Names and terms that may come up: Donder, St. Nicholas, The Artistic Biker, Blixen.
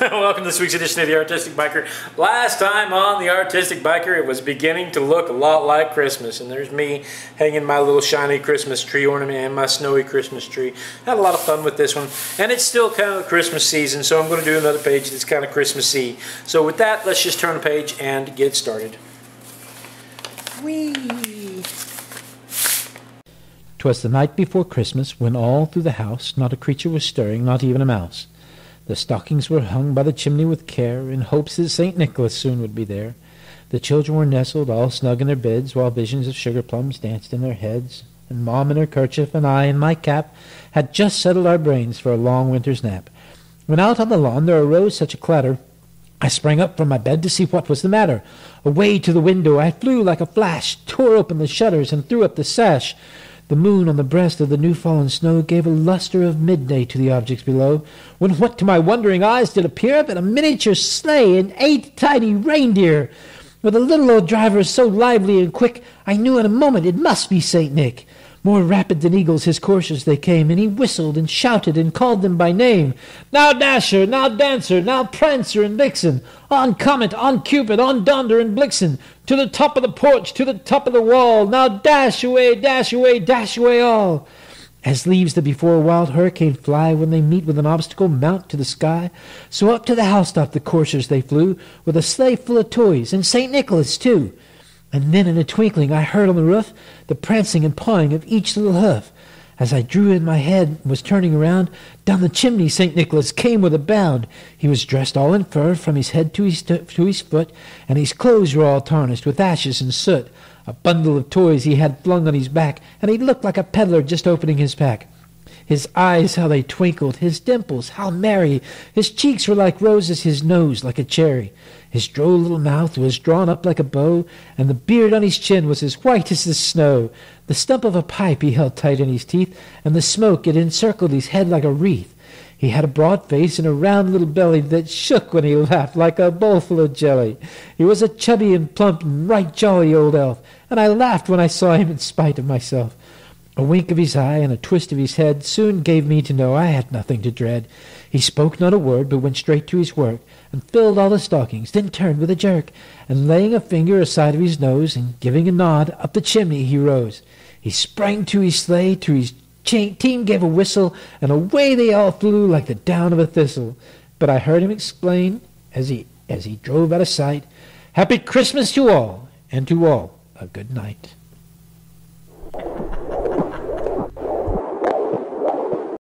Welcome to this week's edition of The Artistic Biker. Last time on The Artistic Biker, it was beginning to look a lot like Christmas. And there's me hanging my little shiny Christmas tree ornament and my snowy Christmas tree. I had a lot of fun with this one. And it's still kind of Christmas season, so I'm going to do another page that's kind of Christmassy. So with that, let's just turn the page and get started. Whee! 'Twas the night before Christmas, when all through the house not a creature was stirring, not even a mouse. The stockings were hung by the chimney with care, in hopes that St. Nicholas soon would be there. The children were nestled all snug in their beds, while visions of sugar plums danced in their heads. And Mom in her kerchief, and I in my cap, had just settled our brains for a long winter's nap, when out on the lawn there arose such a clatter. I sprang up from my bed to see what was the matter. Away to the window I flew like a flash, tore open the shutters, and threw up the sash. The moon on the breast of the new-fallen snow gave a lustre of midday to the objects below, when what to my wondering eyes did appear but a miniature sleigh and 8 tiny reindeer. With a little old driver so lively and quick, I knew in a moment it must be St. Nick. More rapid than eagles his coursers they came, and he whistled and shouted and called them by name. Now Dasher, now Dancer, now Prancer and Vixen, on Comet, on Cupid, on Donder and Blixen, to the top of the porch, to the top of the wall, now dash away, all. As leaves that before a wild hurricane fly, when they meet with an obstacle, mount to the sky, so up to the housetop the coursers they flew, with a sleigh full of toys, and St. Nicholas too. And then in a twinkling I heard on the roof the prancing and pawing of each little hoof. As I drew in my head and was turning around, down the chimney St. Nicholas came with a bound. He was dressed all in fur from his head to his foot, and his clothes were all tarnished with ashes and soot. A bundle of toys he had flung on his back, and he looked like a peddler just opening his pack. His eyes, how they twinkled, his dimples, how merry, his cheeks were like roses, his nose like a cherry. His droll little mouth was drawn up like a bow, and the beard on his chin was as white as the snow. The stump of a pipe he held tight in his teeth, and the smoke it encircled his head like a wreath. He had a broad face and a round little belly that shook when he laughed like a bowlful of jelly. He was a chubby and plump and right jolly old elf, and I laughed when I saw him in spite of myself. A wink of his eye and a twist of his head soon gave me to know I had nothing to dread. He spoke not a word, but went straight to his work, and filled all the stockings, then turned with a jerk, and laying a finger aside of his nose, and giving a nod, up the chimney he rose. He sprang to his sleigh, to his team gave a whistle, and away they all flew like the down of a thistle. But I heard him exclaim, as he drove out of sight, "Happy Christmas to all, and to all a good night."